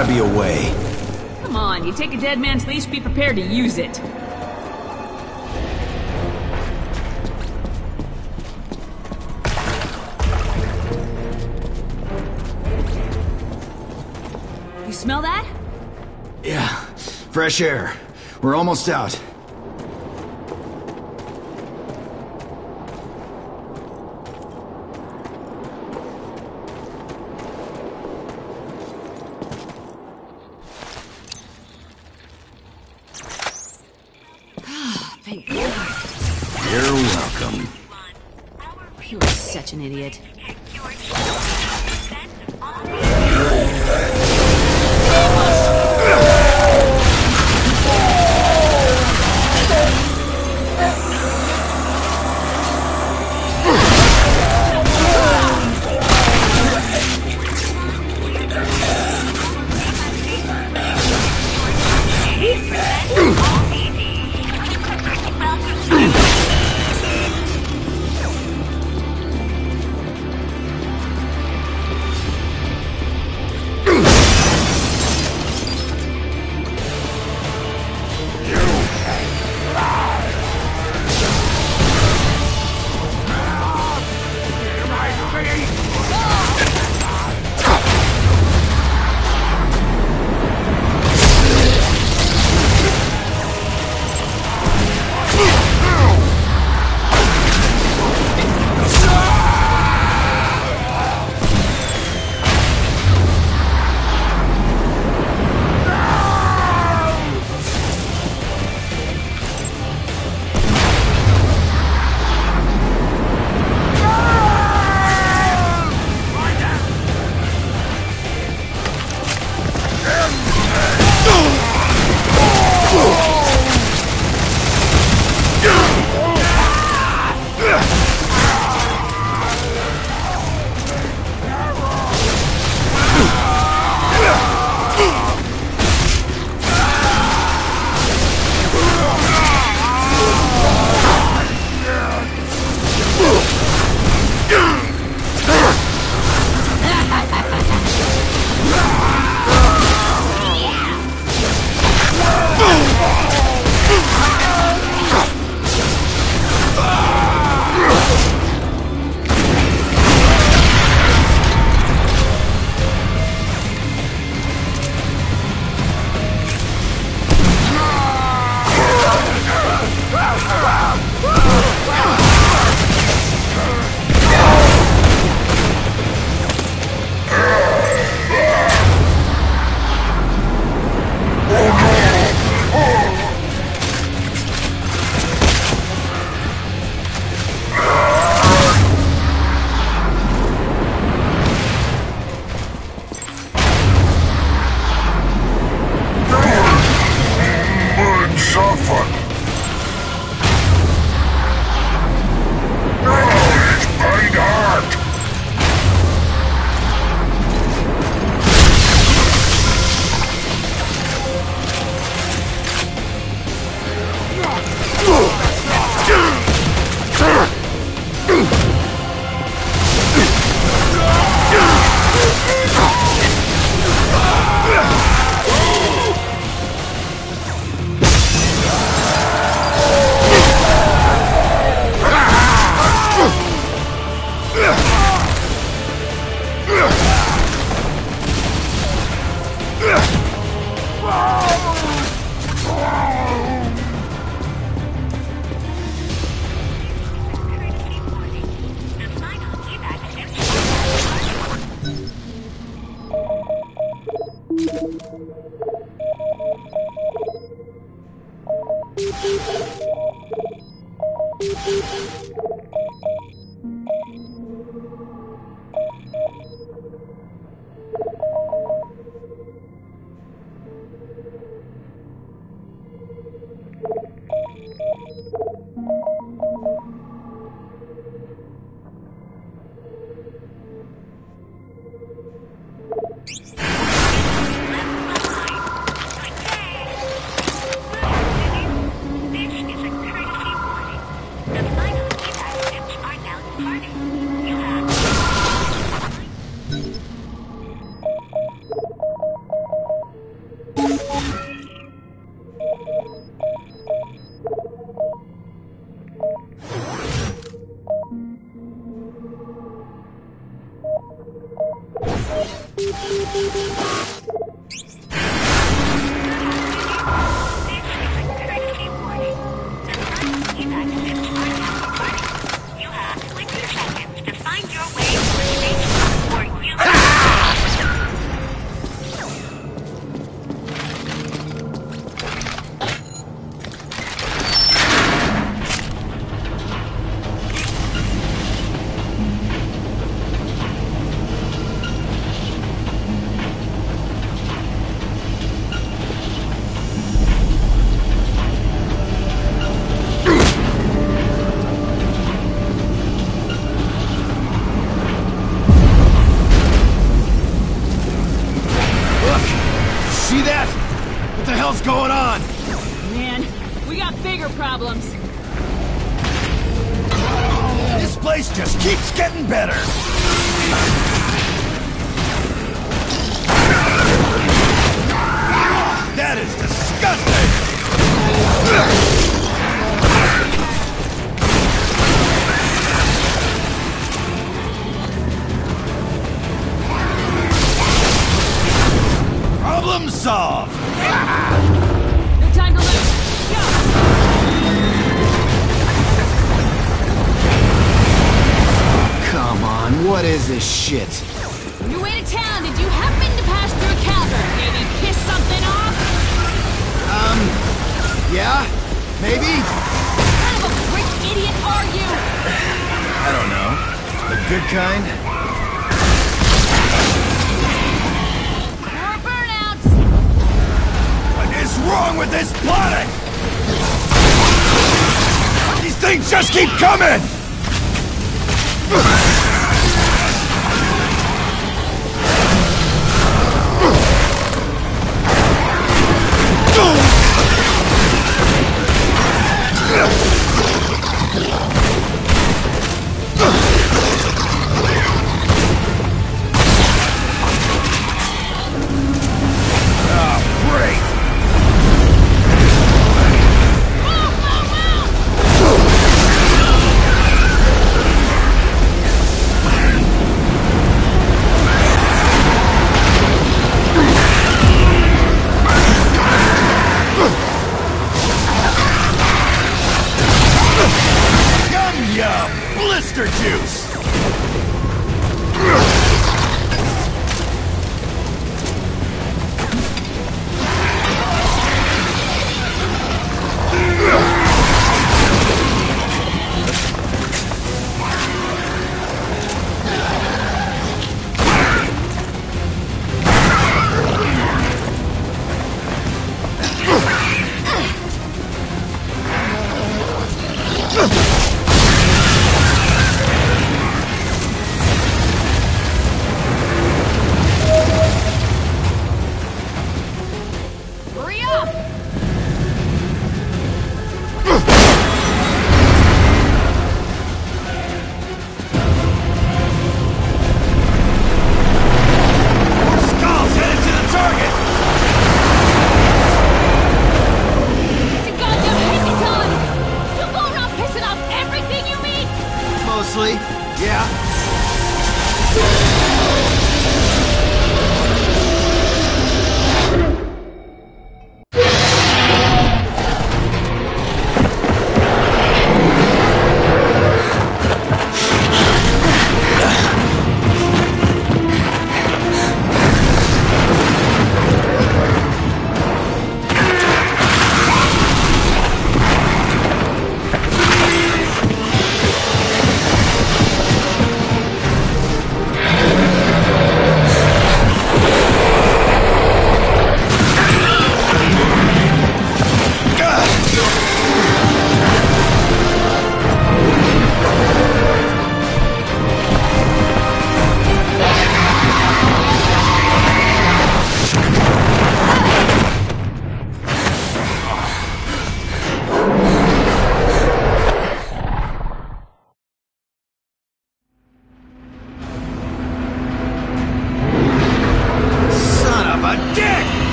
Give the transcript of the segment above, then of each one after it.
gotta be a way. Come on, you take a dead man's leash, be prepared to use it. You smell that? Yeah, fresh air. We're almost out. see that? What the hell's going on? Man, we got bigger problems. This place just keeps getting better. That is disgusting! Problem solved! No time to lose! Go! Oh, come on, what is this shit? On your way to town, did you happen to pass through Calvert? Did you piss something off? Yeah? Maybe? Kind of a brick idiot are you? I don't know. The good kind? More burnouts! What is wrong with this planet? These things just keep coming!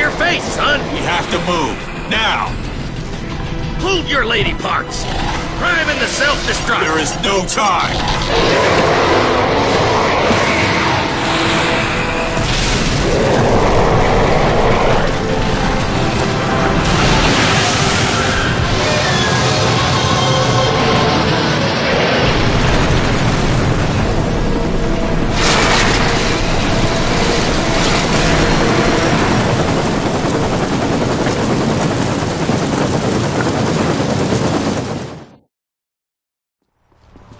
your face, son! We have to move. Now! Hold your lady parts! Prime in the self-destruct! There is no time!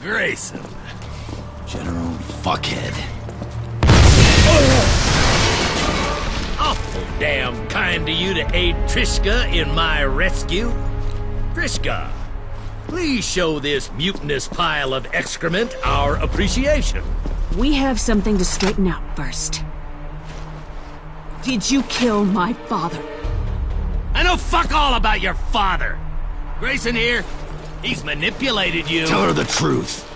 Grayson. General Fuckhead. Oh. Awful damn kind of you to aid Trishka in my rescue. Trishka, please show this mutinous pile of excrement our appreciation. We have something to straighten out first. Did you kill my father? I know fuck all about your father. Grayson here. He's manipulated you. Tell her the truth.